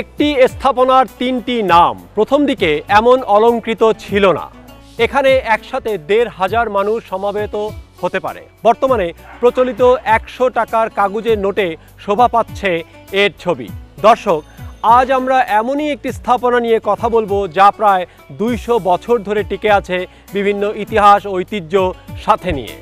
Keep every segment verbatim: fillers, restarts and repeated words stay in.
একটি স্থাপনার তিনটি নাম প্রথম দিকে এমন অলঙ্কৃত ছিল না। এখানে একসাথে দেড় হাজার মানুষ সমাবেত হতে পারে। বর্তমানে প্রচলিত একশো টাকার কাগজের নোটে শোভা পাচ্ছে এর ছবি। দর্শক, আজ আমরা এমনই একটি স্থাপনা নিয়ে কথা বলবো যা প্রায় দুইশো বছর ধরে টিকে আছে বিভিন্ন ইতিহাস ঐতিহ্য সাথে নিয়ে।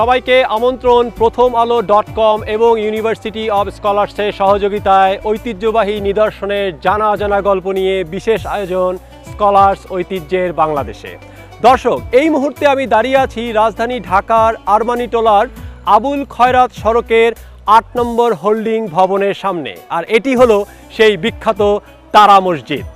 সবাইকে আমন্ত্রণ। প্রথম আলো ডট কম এবং ইউনিভার্সিটি অব স্কলার্সের সহযোগিতায় ঐতিহ্যবাহী নিদর্শনের জানা অজানা গল্প নিয়ে বিশেষ আয়োজন স্কলার্স ঐতিহ্যের বাংলাদেশে। দর্শক, এই মুহূর্তে আমি দাঁড়িয়ে আছি রাজধানী ঢাকার আরমানিটোলার আবুল খয়রাত সড়কের আট নম্বর হোল্ডিং ভবনের সামনে, আর এটি হলো সেই বিখ্যাত তারা মসজিদ।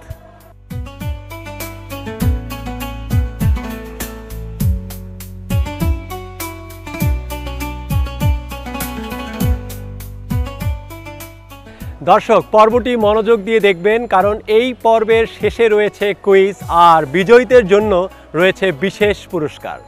দর্শক, পর্বটি মনোযোগ দিয়ে দেখবেন, কারণ এই পর্বের শেষে রয়েছে কুইজ আর বিজয়ীদের জন্য রয়েছে বিশেষ পুরস্কার।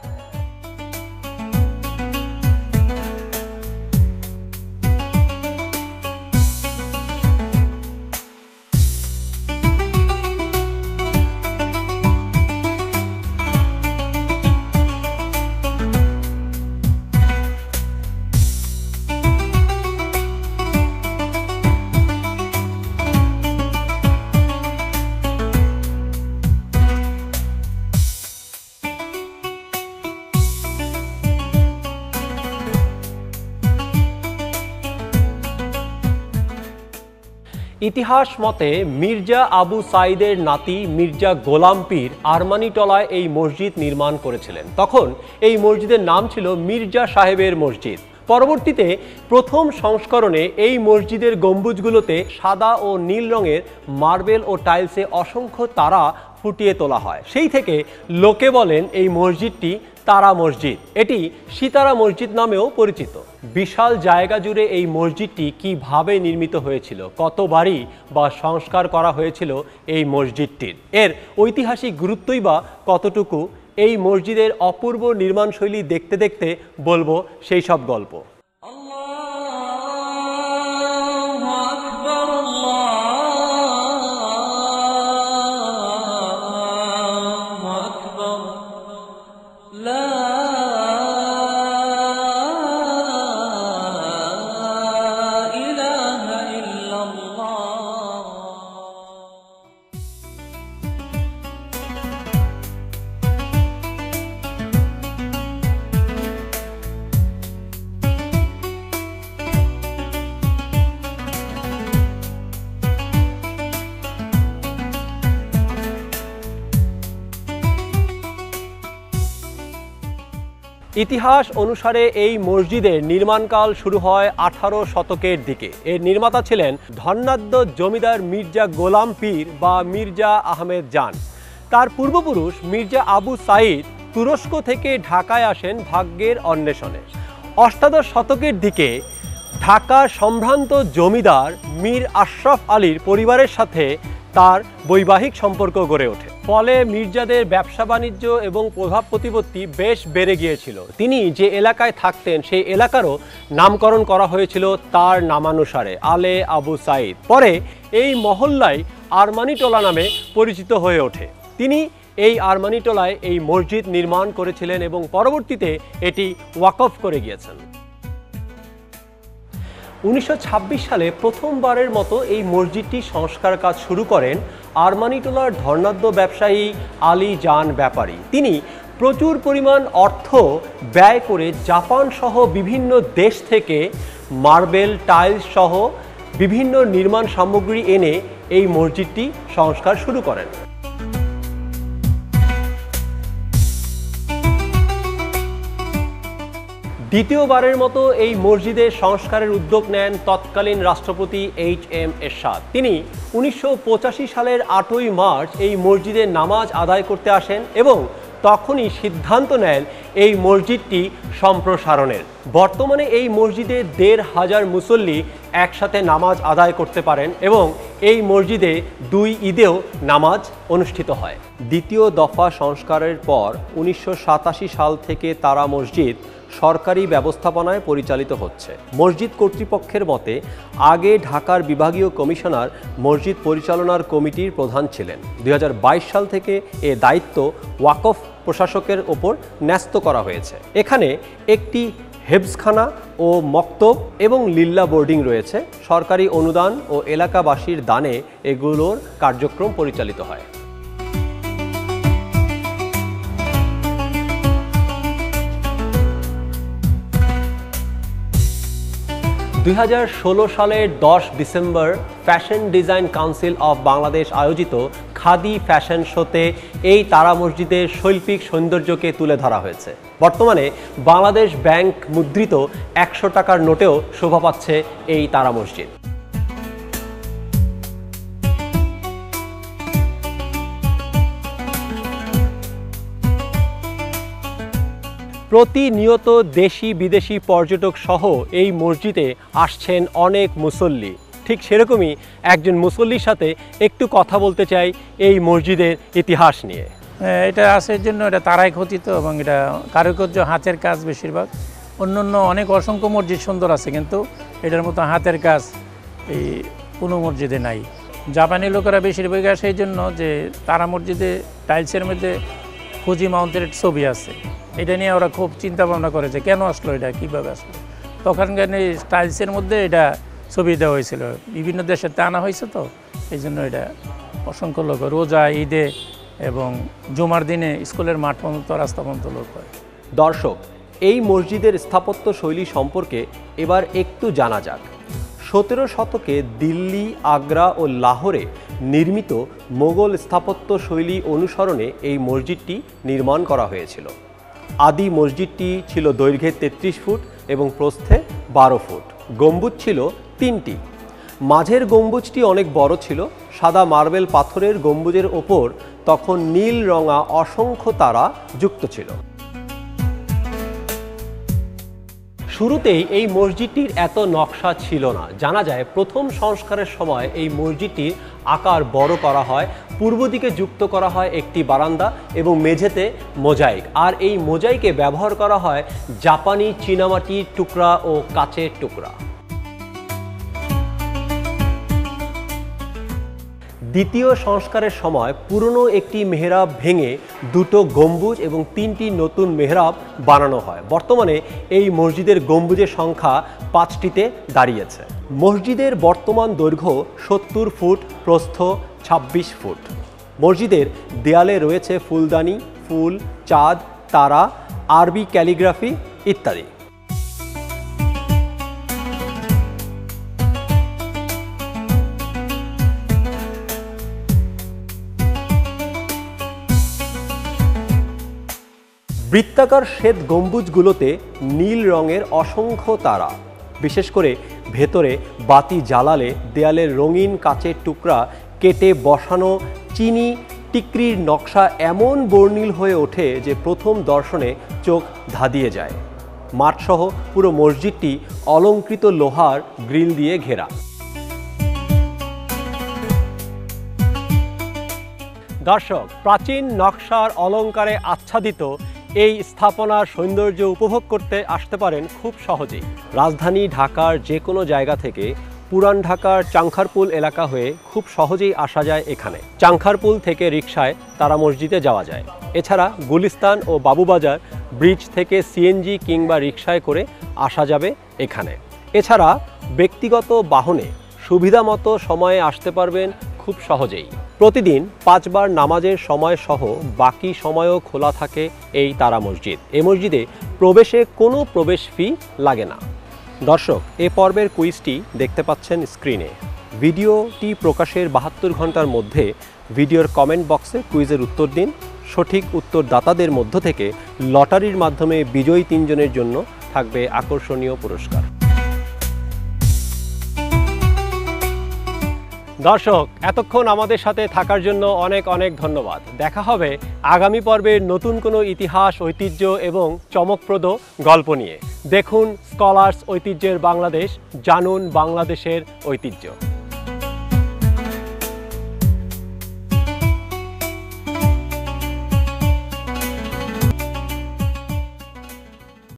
ইতিহাস মতে মির্জা আবু সাঈদের নাতি মির্জা গোলাম পীর আরমানিটোলায় এই মসজিদ নির্মাণ করেছিলেন। তখন এই মসজিদের নাম ছিল মির্জা সাহেবের মসজিদ। পরবর্তীতে প্রথম সংস্করণে এই মসজিদের গম্বুজগুলোতে সাদা ও নীল রঙের মার্বেল ও টাইলসে অসংখ্য তারা ফুটিয়ে তোলা হয়। সেই থেকে লোকে বলেন এই মসজিদটি তারা মসজিদ। এটি সিতারা মসজিদ নামেও পরিচিত। বিশাল জায়গা জুড়ে এই মসজিদটি কিভাবে নির্মিত হয়েছিল, কত বাড়ি বা সংস্কার করা হয়েছিল এই মসজিদটির, এর ঐতিহাসিক গুরুত্বই বা কতটুকু, এই মসজিদের অপূর্ব নির্মাণশৈলী দেখতে দেখতে বলবো সেই সব গল্প। ইতিহাস অনুসারে এই মসজিদের নির্মাণকাল শুরু হয় আঠারো শতকের দিকে। এর নির্মাতা ছিলেন ধনাঢ্য জমিদার মির্জা গোলাম পীর বা মির্জা আহমেদ জান। তার পূর্বপুরুষ মির্জা আবু সাঈদ তুরস্ক থেকে ঢাকায় আসেন ভাগ্যের অন্বেষণে। অষ্টাদশ শতকের দিকে ঢাকার সম্ভ্রান্ত জমিদার মীর আশরাফ আলীর পরিবারের সাথে তার বৈবাহিক সম্পর্ক গড়ে ওঠে। ফলে মির্জাদের ব্যবসা বাণিজ্য এবং প্রভাব প্রতিপত্তি বেশ বেড়ে গিয়েছিল। তিনি যে এলাকায় থাকতেন সেই এলাকারও নামকরণ করা হয়েছিল তার নামানুসারে, আলে আবু সাঈদ। পরে এই মহল্লায় আরমানিটোলা নামে পরিচিত হয়ে ওঠে। তিনি এই আরমানিটোলায় এই মসজিদ নির্মাণ করেছিলেন এবং পরবর্তীতে এটি ওয়াকফ করে গিয়েছেন। উনিশশো ছাব্বিশ সালে প্রথমবারের মতো এই মসজিদটি সংস্কার কাজ শুরু করেন আরমানিটোলার ধনাঢ্য ব্যবসায়ী আলী জান ব্যাপারি। তিনি প্রচুর পরিমাণ অর্থ ব্যয় করে জাপান সহ বিভিন্ন দেশ থেকে মার্বেল টাইলস সহ বিভিন্ন নির্মাণ সামগ্রী এনে এই মসজিদটি সংস্কার শুরু করেন। দ্বিতীয়বারের মতো এই মসজিদের সংস্কারের উদ্যোগ নেন তৎকালীন রাষ্ট্রপতি এইচ এম এরশাদ। তিনি উনিশশো পঁচাশি সালের আটই মার্চ এই মসজিদে নামাজ আদায় করতে আসেন এবং তখনই সিদ্ধান্ত নেন এই মসজিদটি সম্প্রসারণের। বর্তমানে এই মসজিদে দেড় হাজার মুসল্লি একসাথে নামাজ আদায় করতে পারেন এবং এই মসজিদে দুই ঈদেও নামাজ অনুষ্ঠিত হয়। দ্বিতীয় দফা সংস্কারের পর উনিশশো সাতাশি সাল থেকে তারা মসজিদ সরকারি ব্যবস্থাপনায় পরিচালিত হচ্ছে। মসজিদ কর্তৃপক্ষের মতে আগে ঢাকার বিভাগীয় কমিশনার মসজিদ পরিচালনার কমিটির প্রধান ছিলেন। দুই হাজার বাইশ সাল থেকে এ দায়িত্ব ওয়াকফ প্রশাসকের ওপর ন্যস্ত করা হয়েছে। এখানে একটি হেফজখানা ও মক্তব এবং লিল্লা বোর্ডিং রয়েছে। সরকারি অনুদান ও এলাকাবাসীর দানে এগুলোর কার্যক্রম পরিচালিত হয়। দুই হাজার ষোলো সালের দশ December fashion design council of Bangladesh আয়োজিত খাদি ফ্যাশন শোতে এই তারা মসজিদের শৈল্পিক সৌন্দর্যকে তুলে ধরা হয়েছে। বর্তমানে বাংলাদেশ ব্যাংক মুদ্রিত একশো টাকার নোটেও শোভা পাচ্ছে এই তারা মসজিদ। প্রতিনিয়ত দেশি বিদেশি পর্যটক সহ এই মসজিদে আসছেন অনেক মুসল্লি। ঠিক সেরকমই একজন মুসল্লির সাথে একটু কথা বলতে চাই এই মসজিদের ইতিহাস নিয়ে। এটা আসার জন্য এটা তারাই খোদিত এবং এটা কারুকার্য হাতের কাজ বেশিরভাগ। অন্যান্য অনেক অসংখ্য মসজিদ সুন্দর আছে, কিন্তু এটার মতো হাতের কাজ এই কোনো মসজিদে নাই। জাপানি লোকেরা বেশিরভাগ আসে এই জন্য যে তারা মসজিদে টাইলসের মধ্যে ফুজি মাউন্টেনের ছবি আছে। এটা নিয়ে ওরা খুব চিন্তা ভাবনা করেছে, কেন আসলো, এটা কীভাবে আসলো। তখনকার টাইলসের মধ্যে এটা ছবি দেওয়া হয়েছিল, বিভিন্ন দেশে আনা হয়েছে। তো এই জন্য এটা অসংখ্য লোক রোজা, ঈদে এবং জুমার দিনে স্কুলের মাঠ পর্যন্ত, রাস্তা পর্যন্ত লোক হয়। দর্শক, এই মসজিদের স্থাপত্য শৈলী সম্পর্কে এবার একটু জানা যাক। সতেরো শতকে দিল্লি, আগ্রা ও লাহোরে নির্মিত মোগল স্থাপত্য শৈলী অনুসরণে এই মসজিদটি নির্মাণ করা হয়েছিল। আদি মসজিদটি ছিল দৈর্ঘ্যে তেত্রিশ ফুট এবং প্রস্থে বারো ফুট। গম্বুজ ছিল তিনটি। মাঝের গম্বুজটি অনেক বড় ছিল। সাদা মার্বেল পাথরের গম্বুজের ওপর তখন নীল রঙা অসংখ্য তারা যুক্ত ছিল। শুরুতেই এই মসজিদটির এত নকশা ছিল না। জানা যায় প্রথম সংস্কারের সময় এই মসজিদটির আকার বড় করা হয়, পূর্ব দিকে যুক্ত করা হয় একটি বারান্দা এবং মেঝেতে মোজাইক। আর এই মোজাইকে ব্যবহার করা হয় জাপানি চীনামাটির টুকরা ও কাচের টুকরা। দ্বিতীয় সংস্কারের সময় পুরনো একটি মেহরাব ভেঙে দুটো গম্বুজ এবং তিনটি নতুন মেহরাব বানানো হয়। বর্তমানে এই মসজিদের গম্বুজের সংখ্যা পাঁচটিতে দাঁড়িয়েছে। মসজিদের বর্তমান দৈর্ঘ্য সত্তর ফুট, প্রস্থ ছাব্বিশ ফুট। মসজিদের দেয়ালে রয়েছে ফুলদানি, ফুল, চাঁদ, তারা, আরবি ক্যালিগ্রাফি ইত্যাদি। বৃত্তাকার শ্বেত গম্বুজগুলোতে নীল রঙের অসংখ্য তারা। বিশেষ করে ভেতরে বাতি জ্বালালে দেয়ালের রঙিন কাচের টুকরা কেটে বসানো চিনি টিকরির নকশা এমন বর্ণিল হয়ে ওঠে যে প্রথম দর্শনে চোখ ধাঁধিয়ে যায়। মাঠসহ পুরো মসজিদটি অলঙ্কৃত লোহার গ্রিল দিয়ে ঘেরা। দর্শক, প্রাচীন নকশার অলঙ্কারে আচ্ছাদিত এই স্থাপনার সৌন্দর্য উপভোগ করতে আসতে পারেন খুব সহজেই। রাজধানী ঢাকার যে কোনো জায়গা থেকে পুরান ঢাকার চাংখারপুল এলাকা হয়ে খুব সহজেই আসা যায় এখানে। চাংখারপুল থেকে রিকশায় তারা মসজিদে যাওয়া যায়। এছাড়া গুলিস্তান ও বাবুবাজার ব্রিজ থেকে সিএনজি কিংবা রিকশায় করে আসা যাবে এখানে। এছাড়া ব্যক্তিগত বাহনে সুবিধামতো সময়ে আসতে পারবেন খুব সহজেই। প্রতিদিন পাঁচবার নামাজের সময় সহ বাকি সময়ও খোলা থাকে এই তারা মসজিদ। এ মসজিদে প্রবেশে কোনো প্রবেশ ফি লাগে না। দর্শক, এ পর্বের কুইজটি দেখতে পাচ্ছেন স্ক্রিনে। ভিডিওটি প্রকাশের বাহাত্তর ঘন্টার মধ্যে ভিডিওর কমেন্ট বক্সে কুইজের উত্তর দিন। সঠিক উত্তরদাতাদের মধ্য থেকে লটারির মাধ্যমে বিজয়ী তিনজনের জন্য থাকবে আকর্ষণীয় পুরস্কার। দর্শক, এতক্ষণ আমাদের সাথে থাকার জন্য অনেক অনেক ধন্যবাদ। দেখা হবে আগামী পর্বের নতুন কোনো ইতিহাস, ঐতিহ্য এবং চমকপ্রদ গল্প নিয়ে। দেখুন স্কলার্স ঐতিহ্যের বাংলাদেশ, জানুন বাংলাদেশের ঐতিহ্য।